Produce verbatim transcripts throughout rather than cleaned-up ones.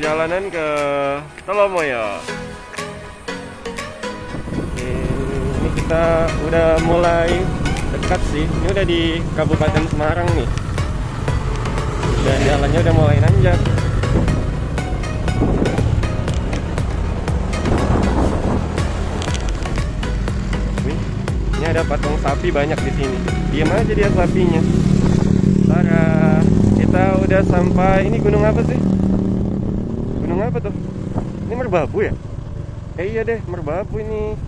perjalanan ke Telomoyo. Oke, ini kita udah mulai dekat sih. Ini udah di Kabupaten Semarang nih. Dan jalannya udah mulai nanjak. Ini ada patung sapi banyak di sini. Diam aja dia sapinya. Sarah, kita udah sampai. Ini gunung apa sih? Gunung apa tuh? Ini Merbabu ya? Eh iya deh, Merbabu ini.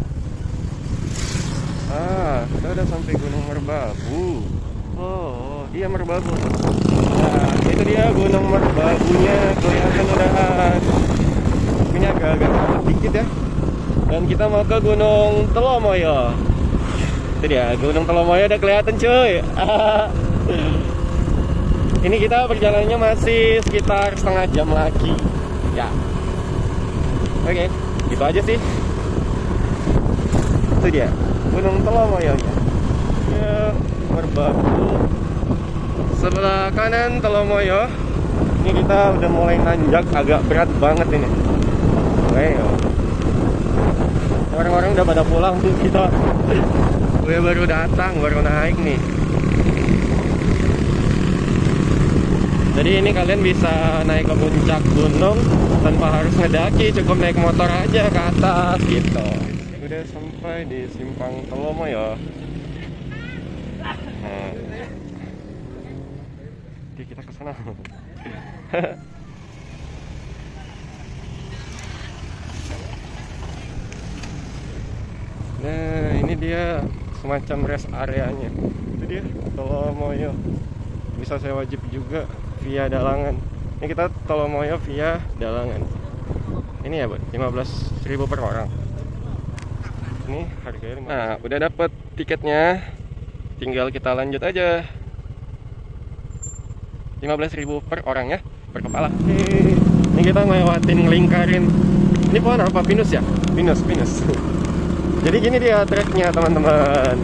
Ah, kita udah sampai Gunung Merbabu. Oh, iya Merbabu. Nah, itu dia Gunung Merbabunya, kelihatan udah punya agak-agak sakit dikit ya. Dan kita mau ke Gunung Telomoyo. Itu dia, Gunung Telomoyo udah kelihatan cuy. Ini kita perjalanannya masih sekitar setengah jam lagi. Ya, oke, gitu aja sih. Itu dia Gunung Telomoyo ya, Merbabu. Sebelah kanan Telomoyo. Ini kita udah mulai nanjak, agak berat banget ini. Oke, orang-orang udah pada pulang tuh, kita gue baru datang, baru naik nih. Jadi ini kalian bisa naik ke puncak gunung tanpa harus ngedaki, cukup naik motor aja ke atas gitu. Udah sampai di simpang Telomoyo. Nah, oke, kita ke sana. Nah, ini dia semacam rest areanya. Itu dia Telomoyo. Bisa sewa jeep juga via Dalangan. Ini kita Telomoyo via Dalangan. Ini ya, buat lima belas ribu per orang. Ini harganya lima belas ribu. Nah, udah dapet tiketnya. Tinggal kita lanjut aja. lima belas ribu per orang ya, per kepala. Hei. Ini kita ngelewatin ngelingkarin. Ini pohon apa? Pinus ya? Pinus, pinus. Jadi gini dia treknya, teman-teman.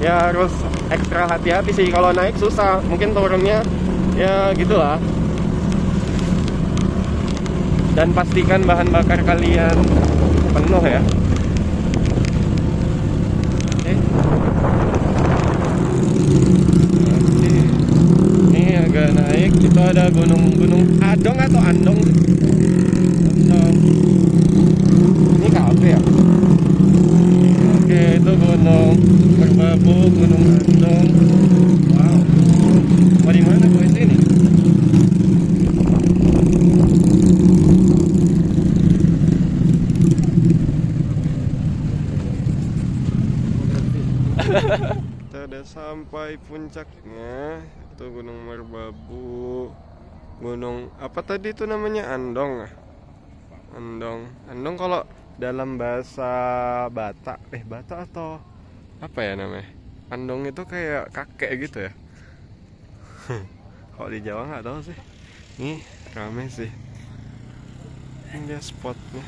Ya harus ekstra hati-hati sih, kalau naik susah. Mungkin turunnya ya gitulah. Dan pastikan bahan bakar kalian penuh ya. Oke. Oke. Ini agak naik. Itu ada gunung-gunung Andong atau Andong. Andong. Ini kafe ya. Oke, itu Gunung Merbabu, Gunung Andong. Wow. Mau di mana gue sini? Kita udah sampai puncaknya. Itu Gunung Merbabu. Gunung apa tadi itu namanya? Andong. Andong. Andong kalau dalam bahasa Batak, eh Batak atau apa ya namanya? Andong itu kayak kakek gitu ya. Kalau di Jawa nggak tahu sih. Ini rame sih. Ini dia spotnya.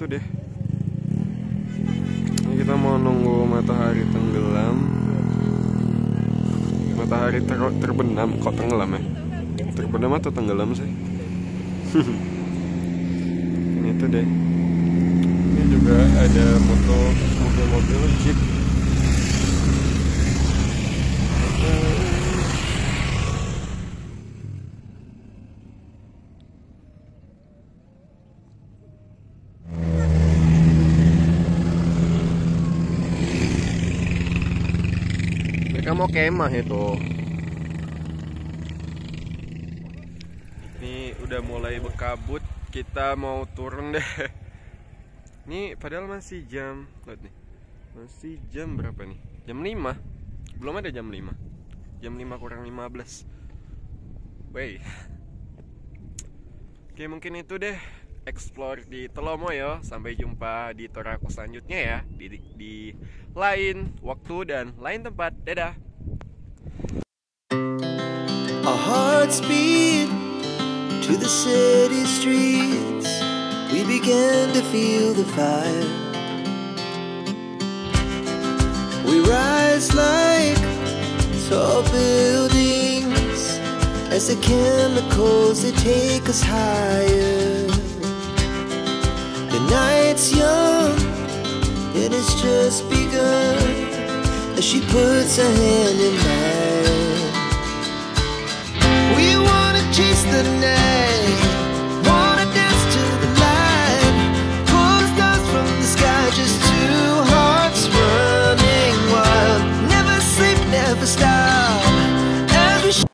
Itu deh. Ini kita mau nunggu matahari tenggelam. Matahari ter terbenam, kok tenggelam ya? Terbenam atau tenggelam sih? Ini gitu deh. Ini juga ada foto mobil-mobil jeep. Mereka mau kemah itu. Ini udah mulai berkabut, kita mau turun deh. Ini padahal masih jam, lihat nih. Masih jam berapa nih? Jam lima. Belum ada jam lima. Jam lima kurang lima belas. Wey. Oke, mungkin itu deh explore di Telomoyo. Sampai jumpa di tour aku selanjutnya ya, di, di, di lain waktu dan lain tempat. Dadah. A hard speed to the city streets, we began to feel the fire. We rise like tall buildings as the chemicals they take us higher. The night's young, it has just begun as she puts her hand in mine.